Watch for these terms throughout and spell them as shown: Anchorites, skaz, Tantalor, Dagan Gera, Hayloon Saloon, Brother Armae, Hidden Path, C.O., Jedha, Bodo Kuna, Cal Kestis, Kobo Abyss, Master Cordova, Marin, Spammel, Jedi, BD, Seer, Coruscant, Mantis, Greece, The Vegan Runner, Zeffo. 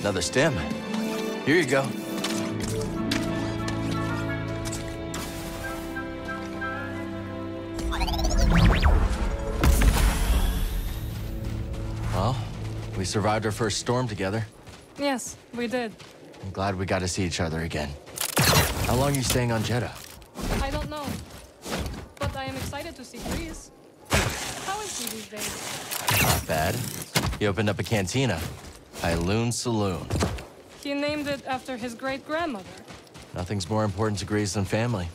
Another stem. Here you go. Well, we survived our first storm together. Yes, we did. I'm glad we got to see each other again. How long are you staying on Jedha? I don't know. But I am excited to see Greece. How is he these days? Not bad. He opened up a cantina. Hayloon Saloon. He named it after his great-grandmother. Nothing's more important to Greece than family.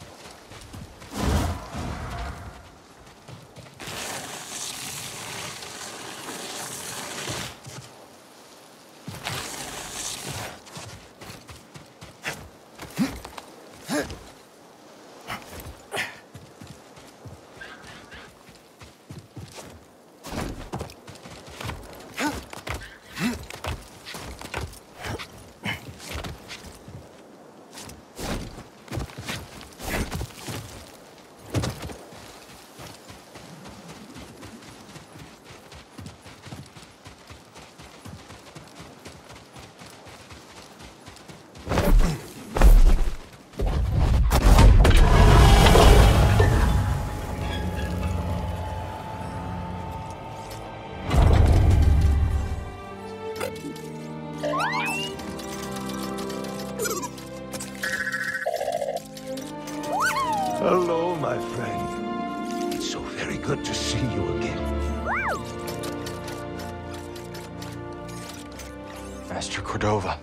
Master Cordova.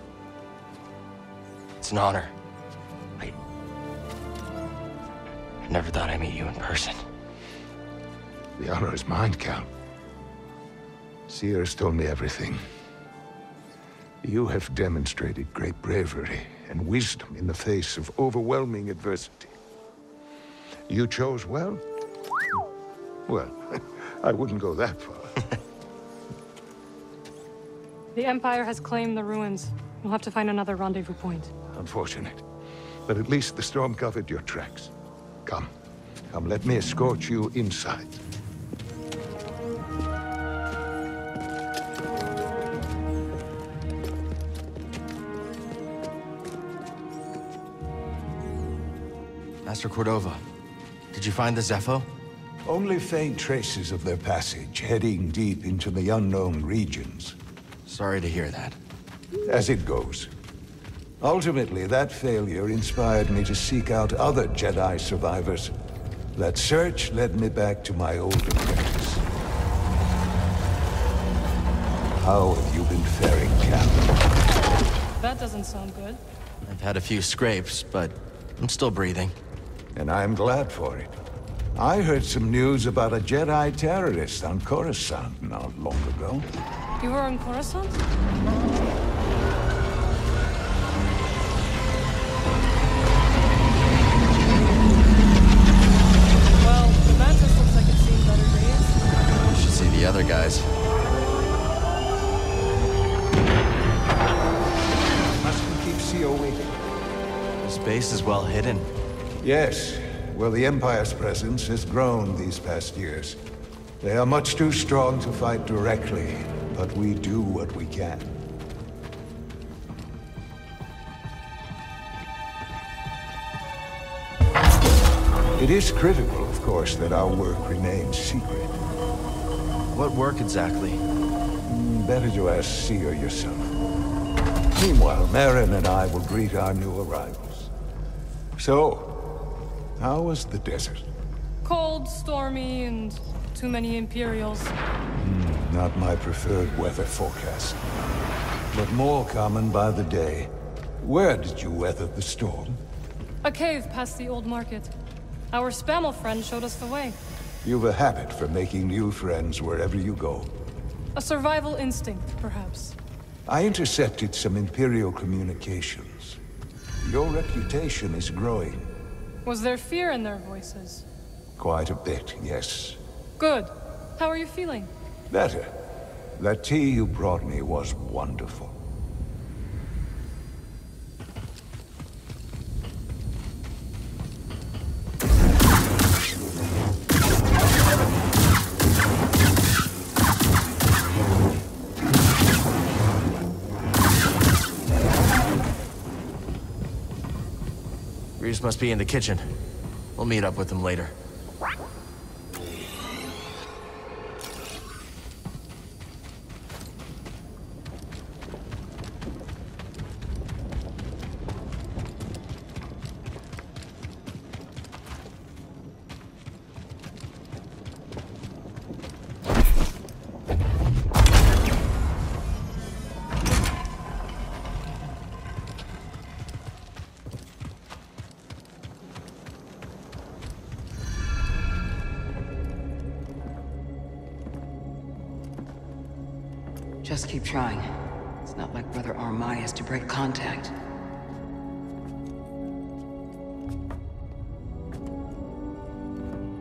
It's an honor. I never thought I'd meet you in person. The honor is mine, Cal. Seer has told me everything. You have demonstrated great bravery and wisdom in the face of overwhelming adversity. You chose well. Well, I wouldn't go that far. The Empire has claimed the ruins. We'll have to find another rendezvous point. Unfortunate. But at least the storm covered your tracks. Come. Come, let me escort you inside. Master Cordova, did you find the Zeffo? Only faint traces of their passage, heading deep into the unknown regions. Sorry to hear that. As it goes. Ultimately, that failure inspired me to seek out other Jedi survivors. That search led me back to my old apprentice. How have you been faring, Cal? That doesn't sound good. I've had a few scrapes, but I'm still breathing. And I'm glad for it. I heard some news about a Jedi terrorist on Coruscant not long ago. You were on Coruscant? Well, the Mantis looks like it's seen better days. We should see the other guys. Mustn't keep C.O. waiting. The space is well hidden. Yes. Well, the Empire's presence has grown these past years. They are much too strong to fight directly, but we do what we can. It is critical, of course, that our work remains secret. What work exactly? Better to ask Seer yourself. Meanwhile, Marin and I will greet our new arrivals. So, how was the desert? Cold, stormy, and too many Imperials. Not my preferred weather forecast. But more common by the day. Where did you weather the storm? A cave past the old market. Our Spammel friend showed us the way. You've a habit for making new friends wherever you go. A survival instinct, perhaps. I intercepted some Imperial communications. Your reputation is growing. Was there fear in their voices? Quite a bit, yes. Good. How are you feeling? Better. That tea you brought me was wonderful. Sentries must be in the kitchen. We'll meet up with them later. Just keep trying. It's not like Brother Armae has to break contact.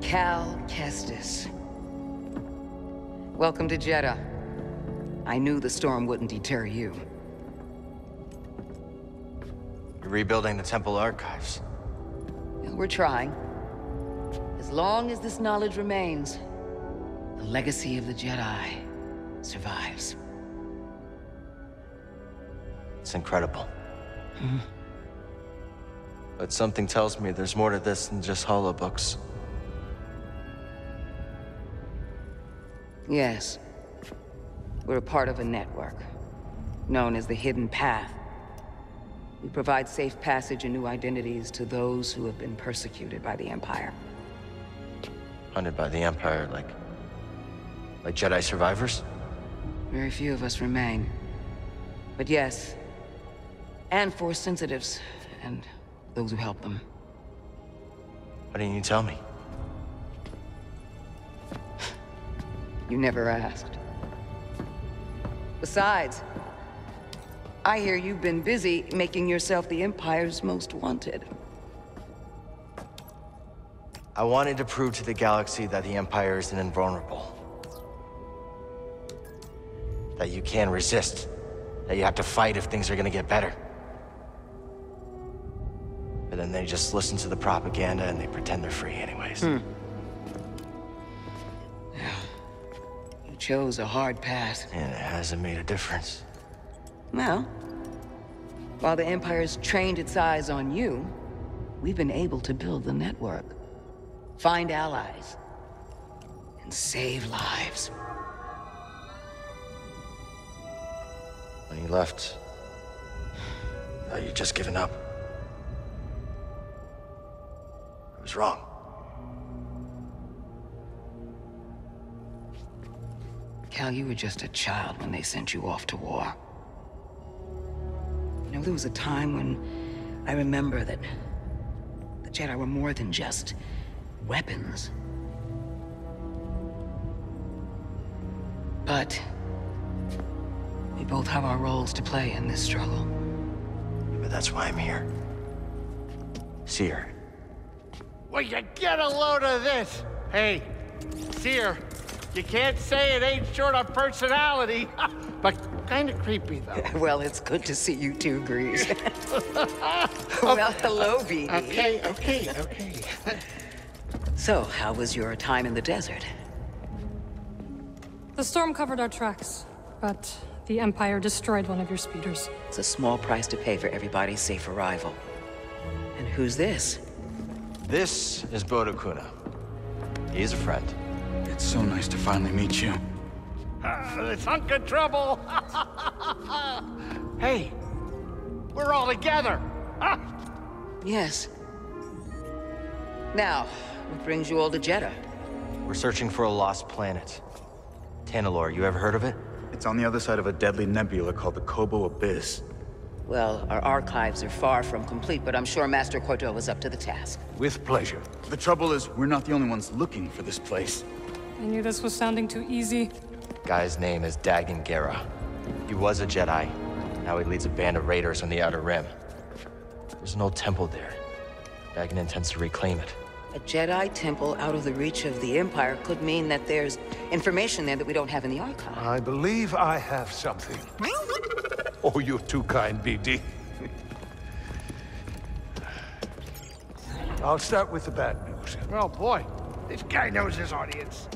Cal Kestis. Welcome to Jedha. I knew the storm wouldn't deter you. You're rebuilding the temple archives. We're trying. As long as this knowledge remains, the legacy of the Jedi survives. It's incredible. But something tells me there's more to this than just holobooks. Yes. We're a part of a network, known as the Hidden Path. We provide safe passage and new identities to those who have been persecuted by the Empire. Hunted by the Empire, like Jedi survivors? Very few of us remain. But yes, and Force sensitives, and those who help them. Why didn't you tell me? You never asked. Besides, I hear you've been busy making yourself the Empire's most wanted. I wanted to prove to the galaxy that the Empire isn't invulnerable. That you can resist. That you have to fight if things are gonna get better. But then they just listen to the propaganda and they pretend they're free anyways. You chose a hard path. And it hasn't made a difference. Well, while the Empire's trained its eyes on you, we've been able to build the network, find allies, and save lives. When you left, I thought you'd just given up. I was wrong. Cal, you were just a child when they sent you off to war. You know, there was a time when I remember that the Jedi were more than just weapons. But we both have our roles to play in this struggle. But that's why I'm here. Seer. Well, you get a load of this! Hey, Seer, you can't say it ain't short on personality, but kinda creepy, though. Well, it's good to see you too, Greece. Well, hello, BD. Okay. So, how was your time in the desert? The storm covered our tracks, but the Empire destroyed one of your speeders. It's a small price to pay for everybody's safe arrival. And who's this? This is Bodo Kuna. He's a friend. It's so nice to finally meet you. It's hunk of trouble! Hey, we're all together! Yes. Now, what brings you all to Jedha? We're searching for a lost planet. Tantalor, you ever heard of it? It's on the other side of a deadly nebula called the Kobo Abyss. Well, our archives are far from complete, but I'm sure Master Cordova is up to the task. With pleasure. The trouble is, we're not the only ones looking for this place. I knew this was sounding too easy. Guy's name is Dagan Gera. He was a Jedi. Now he leads a band of raiders on the Outer Rim. There's an old temple there. Dagan intends to reclaim it. A Jedi temple out of the reach of the Empire could mean that there's information there that we don't have in the archive. I believe I have something. Oh, you're too kind, BD. I'll start with the bad news. Oh, boy. This guy knows his audience.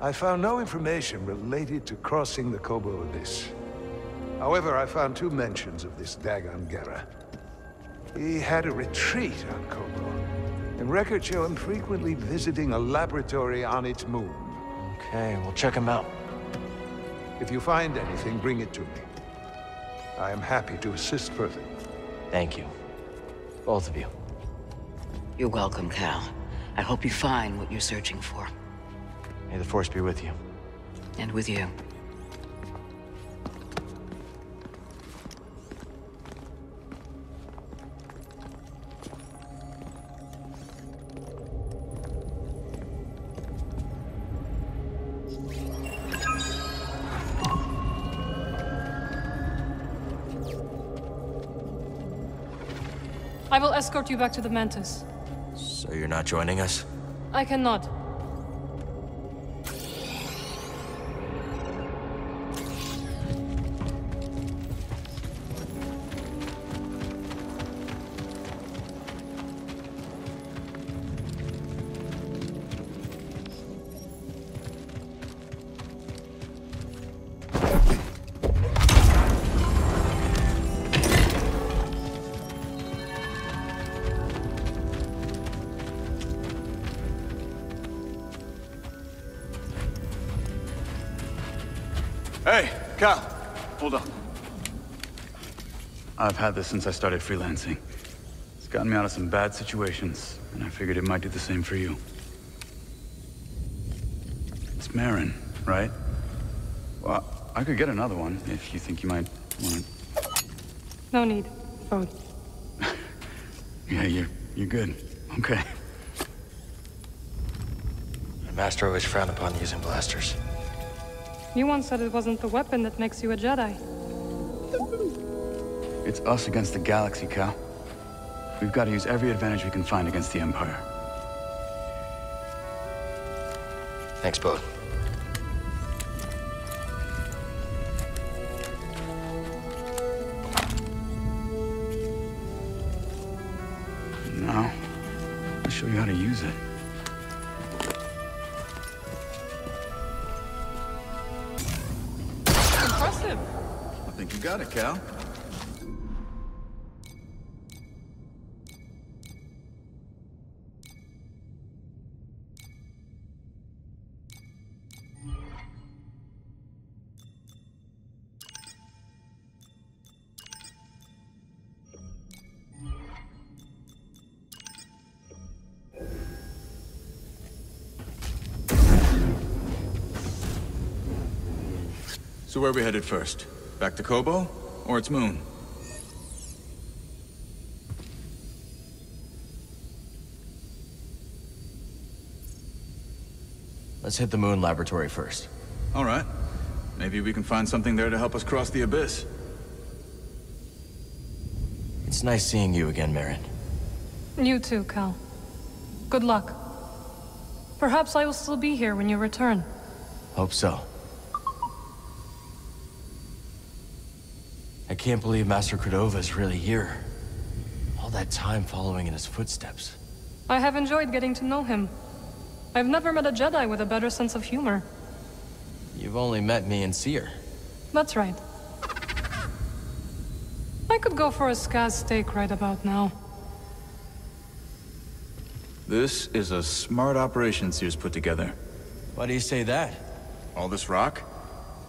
I found no information related to crossing the Kobo Abyss. However, I found two mentions of this Dagan Gera. He had a retreat on Kobo. The records show him frequently visiting a laboratory on its moon. Okay, we'll check him out. If you find anything, bring it to me. I am happy to assist further. Thank you. Both of you. You're welcome, Cal. I hope you find what you're searching for. May the Force be with you. And with you. I will escort you back to the Mantis. So you're not joining us? I cannot. I've had this since I started freelancing. It's gotten me out of some bad situations, and I figured it might do the same for you. It's Marin, right? Well, I could get another one if you think you might want it. No need. Phone. Yeah, you're good. Okay. The Master always frowned upon using blasters. You once said it wasn't the weapon that makes you a Jedi. It's us against the galaxy, Cal. We've got to use every advantage we can find against the Empire. Thanks, both. Now, I'll show you how to use it. Impressive. I think you got it, Cal. So where are we headed first? Back to Kobo, or its moon? Let's hit the moon laboratory first. All right. Maybe we can find something there to help us cross the Abyss. It's nice seeing you again, Marin. You too, Cal. Good luck. Perhaps I will still be here when you return. Hope so. I can't believe Master Cordova is really here. All that time following in his footsteps. I have enjoyed getting to know him. I've never met a Jedi with a better sense of humor. You've only met me and Seer. That's right. I could go for a skaz steak right about now. This is a smart operation Seer's put together. Why do you say that? All this rock?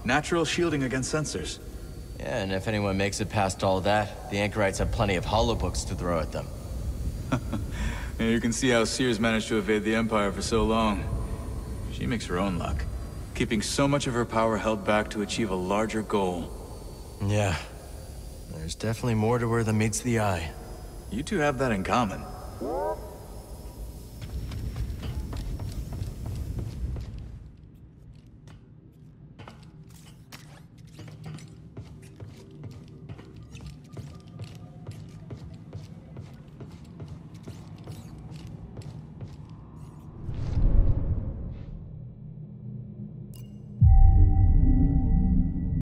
Natural shielding against sensors. Yeah, and if anyone makes it past all that, the Anchorites have plenty of holobooks to throw at them. You can see how Seer's managed to evade the Empire for so long. She makes her own luck, keeping so much of her power held back to achieve a larger goal. Yeah. There's definitely more to her than meets the eye. You two have that in common.